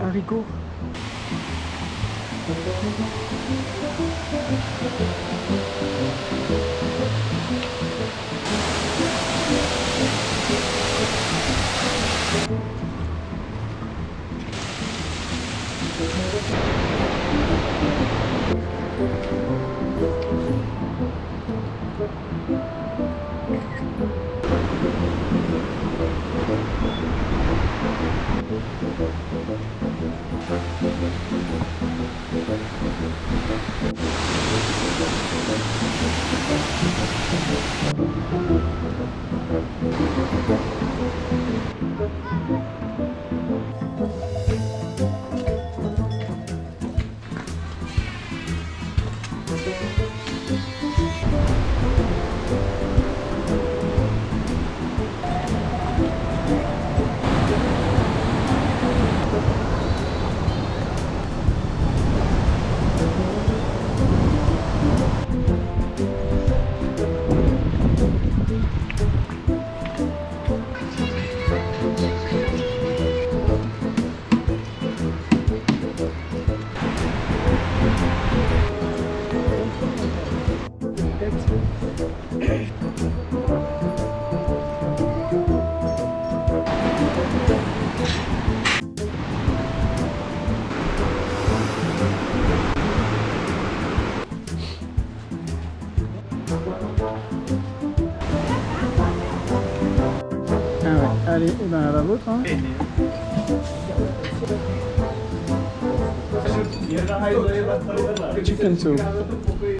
Haricots. Allez, on a la vôtre. Hein. Chicken soup.